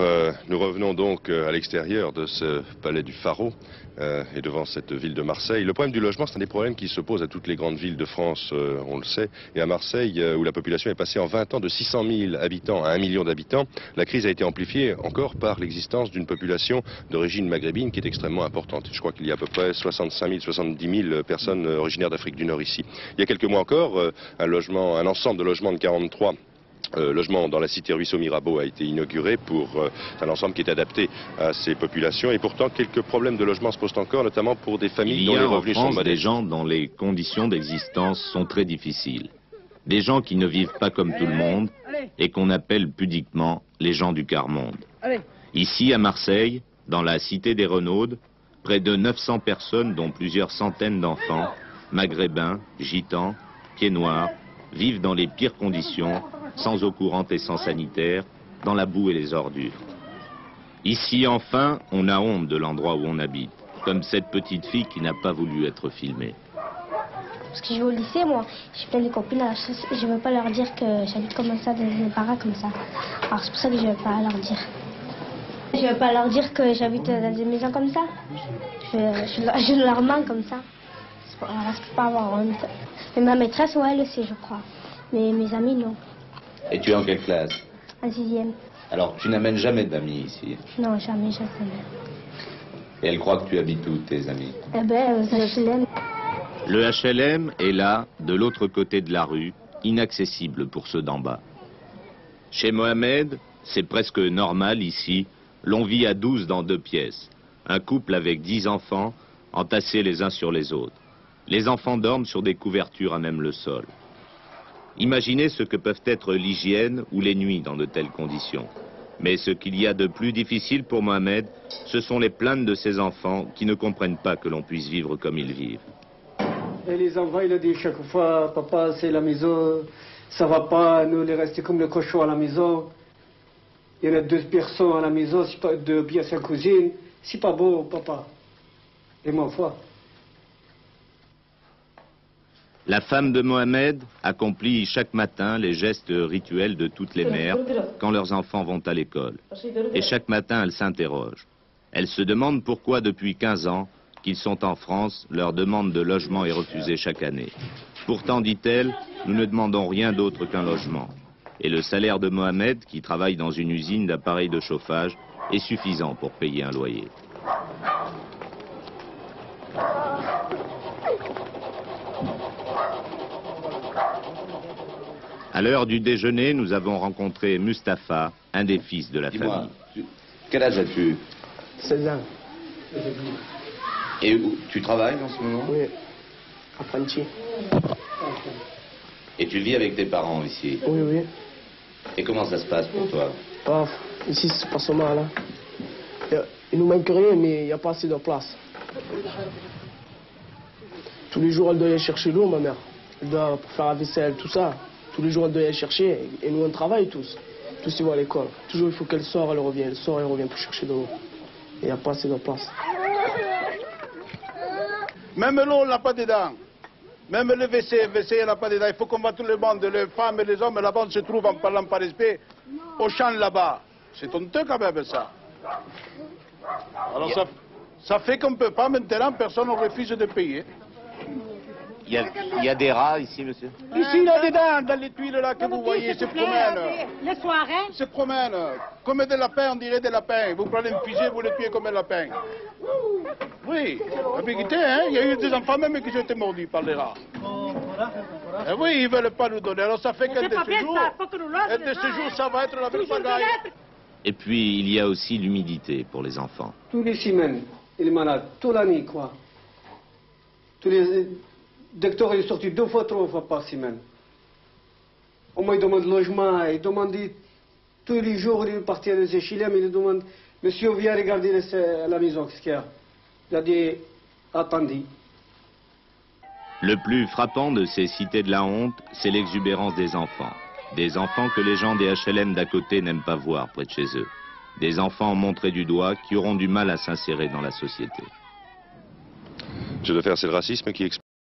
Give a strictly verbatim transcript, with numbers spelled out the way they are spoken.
Euh, nous revenons donc à l'extérieur de ce palais du Pharo euh, et devant cette ville de Marseille. Le problème du logement, c'est un des problèmes qui se pose à toutes les grandes villes de France, euh, on le sait. Et à Marseille, euh, où la population est passée en vingt ans de six cent mille habitants à un million d'habitants, la crise a été amplifiée encore par l'existence d'une population d'origine maghrébine qui est extrêmement importante. Je crois qu'il y a à peu près soixante-cinq mille, soixante-dix mille personnes originaires d'Afrique du Nord ici. Il y a quelques mois encore, euh, un, logement, un ensemble de logements de quarante-trois Euh, logement dans la cité Ruisseau-Mirabeau a été inauguré pour euh, un ensemble qui est adapté à ces populations, et pourtant quelques problèmes de logement se posent encore, notamment pour des familles dont les revenus sont modestes. Il y a en France des gens dont les conditions d'existence sont très difficiles, des gens qui ne vivent pas comme tout le monde et qu'on appelle pudiquement les gens du quart-monde. Ici à Marseille, dans la cité des Renaudes, près de neuf cents personnes dont plusieurs centaines d'enfants, maghrébins, gitans, pieds noirs, vivent dans les pires conditions, sans eau courante et sans sanitaire, dans la boue et les ordures. Ici, enfin, on a honte de l'endroit où on habite, comme cette petite fille qui n'a pas voulu être filmée. Parce que je vais au lycée, moi, j'ai plein de copines, je ne veux pas leur dire que j'habite comme ça, dans mes paras comme ça. Alors c'est pour ça que je ne veux pas leur dire. Je ne veux pas leur dire que j'habite dans des maisons comme ça. Je, je, je leur mens comme ça. Alors je ne peux pas avoir honte. Mais ma maîtresse, ouais, elle le sait, je crois. Mais mes amis, non. Et tu es en quelle classe? En sixième. Alors, tu n'amènes jamais d'amis ici? Non, jamais, jamais. Et elle croit que tu habites où, tes amis? Eh bien, au H L M. Le H L M est là, de l'autre côté de la rue, inaccessible pour ceux d'en bas. Chez Mohamed, c'est presque normal ici, l'on vit à douze dans deux pièces. Un couple avec dix enfants, entassés les uns sur les autres. Les enfants dorment sur des couvertures à même le sol. Imaginez ce que peuvent être l'hygiène ou les nuits dans de telles conditions. Mais ce qu'il y a de plus difficile pour Mohamed, ce sont les plaintes de ses enfants qui ne comprennent pas que l'on puisse vivre comme ils vivent. Et les enfants, ils le disent chaque fois, papa, c'est la maison, ça va pas, nous, on est restés comme le cochon à la maison. Il y en a deux personnes à la maison, pas, deux pièces à cousine, c'est pas beau, papa. Et ma foi. La femme de Mohamed accomplit chaque matin les gestes rituels de toutes les mères quand leurs enfants vont à l'école. Et chaque matin, elle s'interroge. Elle se demande pourquoi, depuis quinze ans qu'ils sont en France, leur demande de logement est refusée chaque année. Pourtant, dit-elle, nous ne demandons rien d'autre qu'un logement. Et le salaire de Mohamed, qui travaille dans une usine d'appareils de chauffage, est suffisant pour payer un loyer. À l'heure du déjeuner, nous avons rencontré Mustapha, un des fils de la famille. Tu, quel âge as-tu? seize ans. Et où, tu travailles en ce moment? Oui, à Panchi. Et tu vis avec tes parents ici? Oui, oui. Et comment ça se passe pour toi? Pas, ici, c'est pas si mal. Hein. Il nous manque rien, mais il n'y a pas assez de place. Tous les jours, elle doit aller chercher l'eau, ma mère. Elle doit faire la vaisselle, tout ça. Tous les jours, elle doit aller chercher, et nous, on travaille tous. Tous, ils vont à l'école. Toujours, il faut qu'elle sorte, elle revient. Elle sort, elle revient pour chercher de l'eau. Il n'y a pas assez de place. Même l'eau, on n'a pas dedans. Même le W C, le W C, on n'a pas dedans. Il faut qu'on voit tout le monde, les femmes et les hommes. Là-bas, on se trouve, en parlant par respect, au champ là-bas. C'est honteux quand même, ça. Alors, ça, ça fait qu'on ne peut pas, maintenant, personne ne refuse de payer. Il y, a, il y a des rats ici, monsieur? Ici, là-dedans, dans les tuiles là que vous voyez, se promènent. Le soir, hein? Se promènent. Comme des lapins, on dirait des lapins. Vous prenez une fusée, vous les tuez comme un lapin. Oui, la vérité, hein? Il y a eu des enfants même qui ont été mordus par les rats. Et oui, ils ne veulent pas nous donner. Alors ça fait qu'un de ces jours, un de ces jours, ça va être la bagaille. Et puis, il y a aussi l'humidité pour les enfants. Tous les semaines, il est malade, toute l'année, quoi. Tous les... Le docteur est sorti deux fois, trois fois par semaine. Au moins, il demande logement, il demande tous les jours, il est parti à des H L M, il demande, monsieur, viens regarder les, la maison, qu'est-ce qu'il y a? Il a dit, attendez. Le plus frappant de ces cités de la honte, c'est l'exubérance des enfants. Des enfants que les gens des H L M d'à côté n'aiment pas voir près de chez eux. Des enfants montrés du doigt qui auront du mal à s'insérer dans la société. Je dois faire, c'est le racisme qui explique.